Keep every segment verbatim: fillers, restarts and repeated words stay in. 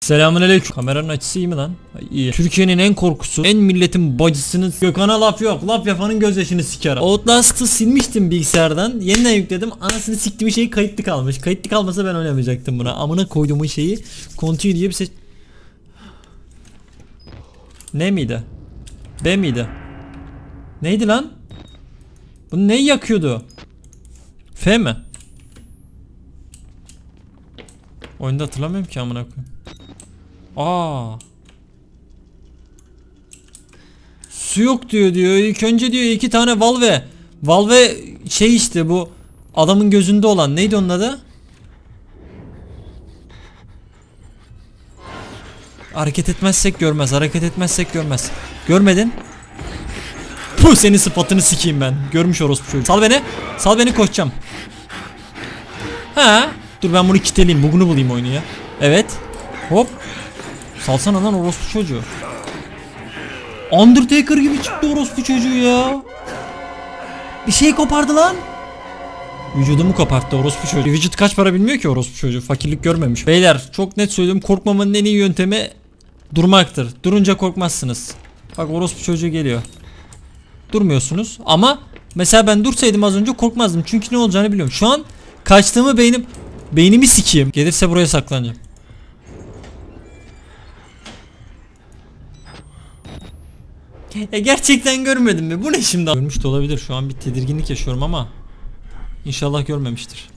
Selamünaleyküm. Kameranın açısı iyi mi lan? İyi. Türkiye'nin en korkusu, en milletin bacısının Gökhan'a laf yok. Laf yapanın gözyaşını siker. Outlast'ı silmiştim bilgisayardan. Yeniden yükledim. Anasını siktiğim şeyi kayıtlı kalmış. Kayıtlı kalmasa ben oynamayacaktım buna. Amına koyduğumun şeyi. Continue diye bir seç... Ne miydi? B miydi? Neydi lan? Bunu neyi yakıyordu? F mi? Oyunda hatırlamıyorum ki amına koyayım. Aa. Su yok diyor diyor. İlk önce diyor iki tane valve. Valve şey işte bu adamın gözünde olan neydi onun adı? Hareket etmezsek görmez. Hareket etmezsek görmez. Görmedin? Puh, senin sıfatını sikeyim ben. Görmüş orospu çocuğu. Sal beni. Sal beni, koşacağım. Ha? Dur ben bunu kiteleyeyim. Bugünü bulayım oyunu ya. Evet. Hop. Salsana lan orospu çocuğu. Undertaker gibi çıktı orospu çocuğu ya. Bir şey kopardı lan. Vücudumu koparttı orospu çocuğu. Vücut kaç para bilmiyor ki orospu çocuğu. Fakirlik görmemiş. Beyler çok net söylüyorum, korkmamanın en iyi yöntemi durmaktır. Durunca korkmazsınız. Bak orospu çocuğu geliyor. Durmuyorsunuz ama mesela ben dursaydım az önce korkmazdım. Çünkü ne olacağını biliyorum. Şu an kaçtığımı beynim beynimi sikeyim. Gelirse buraya saklanacağım. E gerçekten görmedim mi? Bu ne şimdi? Görmüş de olabilir. Şu an bir tedirginlik yaşıyorum ama inşallah görmemiştir.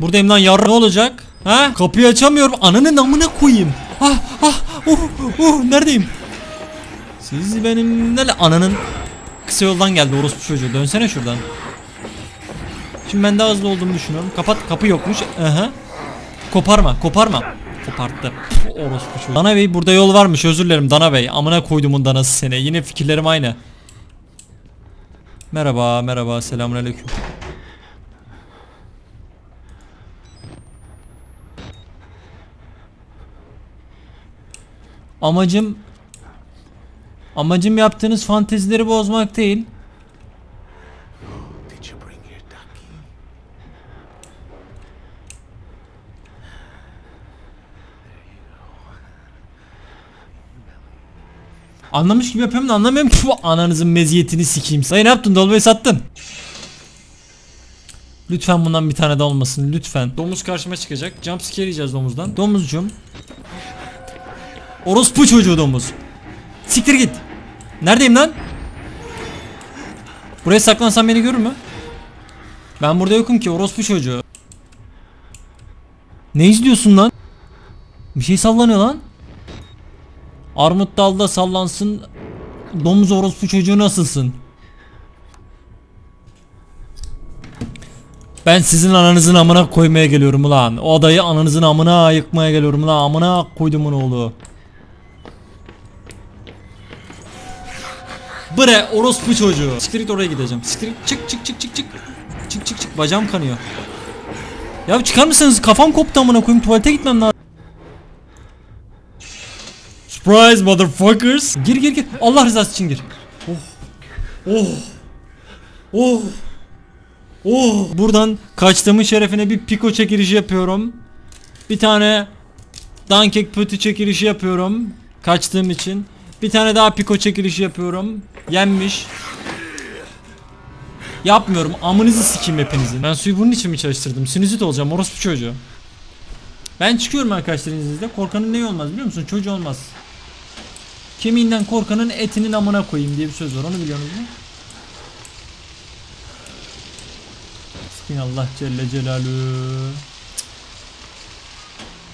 Buradayım lan yarra, ne olacak? Ha? Kapıyı açamıyorum. Ananın amına koyayım. Ah ah uh uh neredeyim? Siz benim ne ananın kısa yoldan geldi orospu çocuğu. Dönsene şuradan. Şimdi ben daha hızlı olduğumu düşünüyorum. Kapat, kapı yokmuş. Aha. Koparma, koparma. Koparttı. Puh, orospu çocuğu. Dana Bey burada yol varmış, özür dilerim Dana Bey. Amına koydumun danası seni. Yine fikirlerim aynı. Merhaba merhaba, selamünaleyküm. Amacım Amacım yaptığınız fantezileri bozmak değil. Anlamış gibi yapıyorum da anlamıyorum ki. Şu ananızın meziyetini sikeyim. Dayı ne yaptın? Dolmayı sattın. Lütfen bundan bir tane daha olmasın. Lütfen. Domuz karşıma çıkacak. Jump scare yiyeceğiz domuzdan. Domuzcum. Orospu çocuğu domuz. Siktir git. Neredeyim lan? Buraya saklansam beni görür mü? Ben burada yokum ki orospu çocuğu. Ne izliyorsun lan? Bir şey sallanıyor lan. Armut dalda sallansın. Domuz orospu çocuğu nasılsın? Ben sizin ananızın amına koymaya geliyorum ulan. O adayı ananızın amına yıkmaya geliyorum ulan. Amına koydumun oğlu. Bre orospu çocuğu. Siktir oraya gideceğim. Siktir çık çık çık çık çık. Çık çık çık, bacağım kanıyor. Ya çıkar mısınız? Kafam koptu amına koyayım. Tuvalete gitmem lazım. Surprise motherfuckers. Gir gir gir. Allah rızası için gir. Oh. Oh. Oh. Oh. Buradan kaçtığımın şerefine bir piko çekilişi yapıyorum. Bir tane dankek pötü çekilişi yapıyorum. Kaçtığım için. Bir tane daha piko çekilişi yapıyorum. Yenmiş. Yapmıyorum. Amınızı sikeyim hepinizin. Ben suyu bunun için mi çalıştırdım? Sinüzit olacağım orospu çocuğu. Ben çıkıyorum arkadaşlar izninizle. Korkanın ne olmaz biliyor musun? Çocuğu olmaz. Kemiğinden korkanın etinin amına koyayım diye bir söz var, onu biliyorsunuz mu? Bismillah Celle Celaluhu.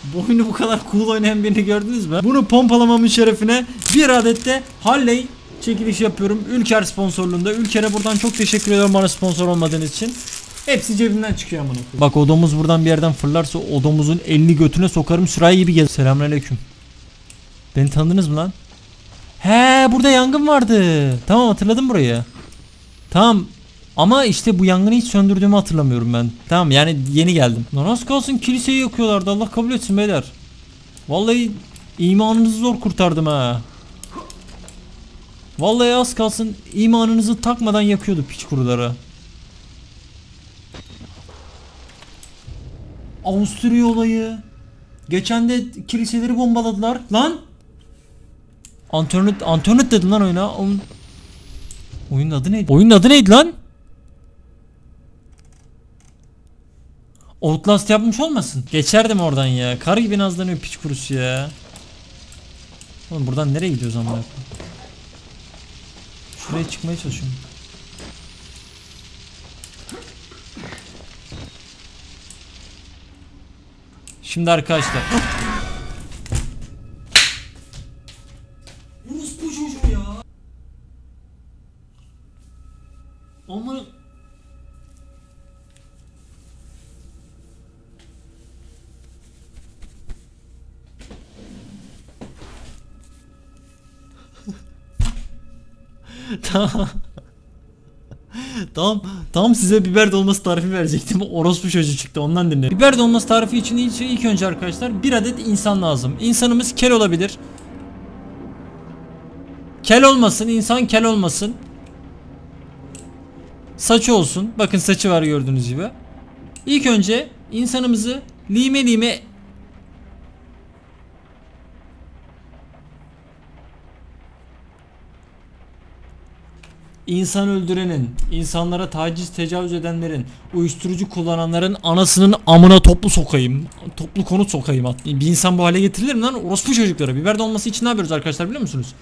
Bu oyunu bu kadar cool oynayan birini gördünüz mü? Bunu pompalamamın şerefine bir adet de Halley çekiliş yapıyorum. Ülker sponsorluğunda. Ülker'e buradan çok teşekkür ediyorum bana sponsor olmadığınız için. Hepsi cebimden çıkıyor amına koyayım. Bak o domuz buradan bir yerden fırlarsa o domuzun elini götüne sokarım, sürahi gibi gel. Selamünaleyküm. Beni tanıdınız mı lan? He, burada yangın vardı. Tamam, hatırladım burayı. Tamam. Ama işte bu yangını hiç söndürdüğümü hatırlamıyorum ben. Tamam, yani yeni geldim. Nasıl kalsın kiliseyi yakıyorlardı. Allah kabul etsin beyler. Vallahi imanınızı zor kurtardım ha. Vallahi az kalsın imanınızı takmadan yakıyordu piç kuruları. Avusturya olayı. Geçen de kiliseleri bombaladılar. Lan! Antonet, Antonet dedin lan oyuna. Oyun... Oyunun adı neydi? Oyunun adı neydi lan? Outlast yapmış olmasın? Geçerdim oradan ya. Kar gibi nazlanıyor piç kurusu ya. Oğlum buradan nereye gidiyoruz amına koyayım? Şuraya çıkmaya çalışıyorum. Şimdi arkadaşlar. Yunus bu çocuğu ya. Ama tamam. Tamam, tam size biber dolması tarifi verecektim. Orospu çocuğu çıktı, ondan dinledim. Biber dolması tarifi için ilk, ilk önce arkadaşlar bir adet insan lazım. İnsanımız kel olabilir. Kel olmasın, insan kel olmasın. Saçı olsun. Bakın saçı var gördüğünüz gibi. İlk önce insanımızı lime lime İnsan öldürenin, insanlara taciz tecavüz edenlerin, uyuşturucu kullananların anasının amına toplu sokayım, toplu konut sokayım. Bir insan bu hale getirilir mi lan? Orospu çocuklara. Biber dolması için ne yapıyoruz arkadaşlar biliyor musunuz?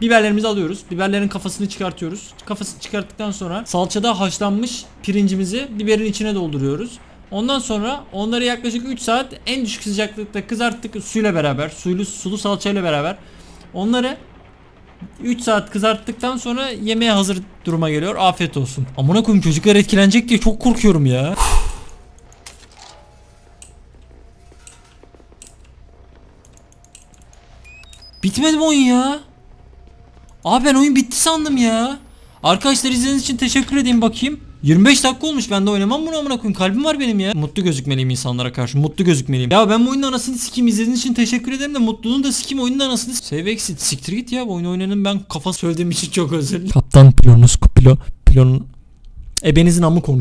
Biberlerimizi alıyoruz, biberlerin kafasını çıkartıyoruz. Kafasını çıkarttıktan sonra salçada haşlanmış pirincimizi biberin içine dolduruyoruz. Ondan sonra onları yaklaşık üç saat en düşük sıcaklıkta kızarttık suyla beraber, suylu sulu salçayla beraber. Onları üç saat kızarttıktan sonra yemeğe hazır duruma geliyor. Afiyet olsun. Amına koyayım çocuklar etkilenecek diye çok korkuyorum ya. Bitmedi mi oyun ya? Abi ben oyun bitti sandım ya. Arkadaşlar izlediğiniz için teşekkür edeyim bakayım. yirmi beş dakika olmuş, ben de oynamam bunu amına koyayım. Kalbim var benim ya. Mutlu gözükmeliyim insanlara karşı. Mutlu gözükmeliyim. Ya ben bu oyunun anasını sikeyim. İzlediğiniz için teşekkür ederim de mutluluğunu da sikeyim, oyunun anasını sikeyim. Save exit. Siktir git ya. Bu oyunu oynanın ben kafa söylediğim için çok özür dilerim. Kaptan pilonunuz kupilo pilonun ebenizin amı konu.